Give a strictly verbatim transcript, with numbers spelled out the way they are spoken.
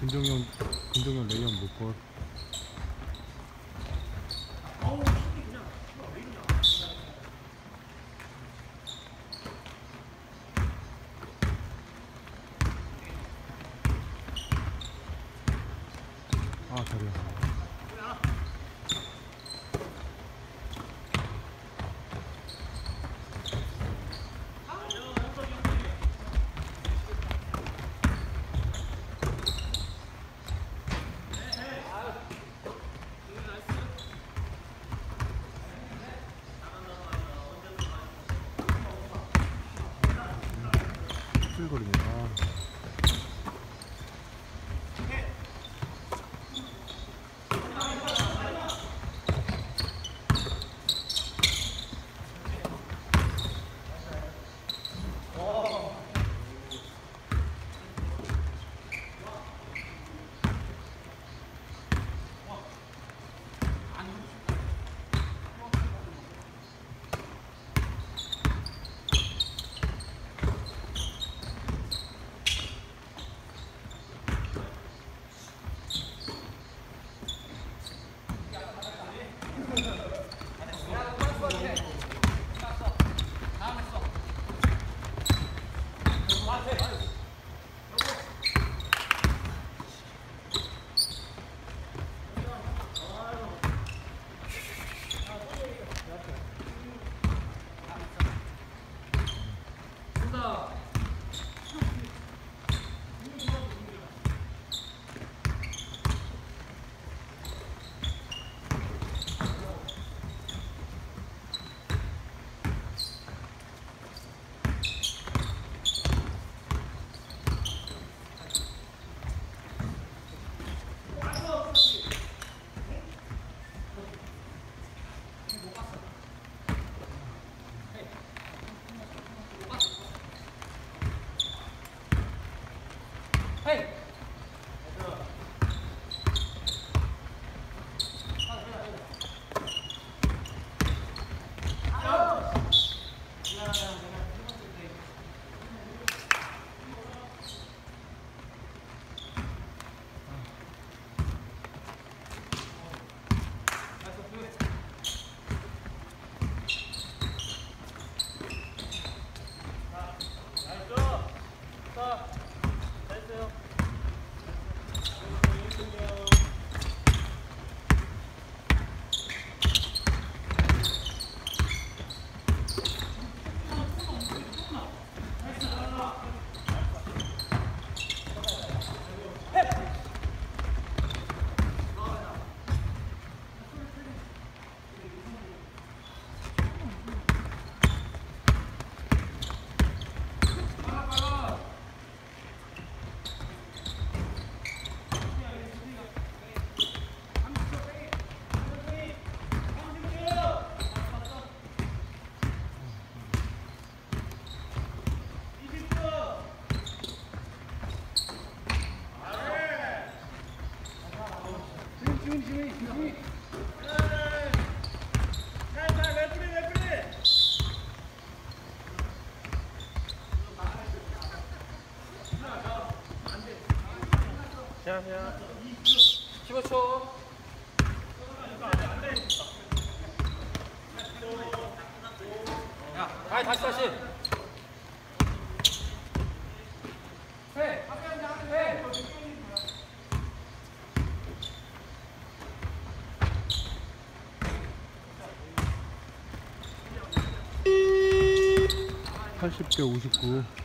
김종현, 김종현 레이업 못 골. 아, 잘해. 지민 지민 지민 안녕하세요. 십오 초. 야, 아이, 다시 다시. 해. 해. 팔십 대 오십구.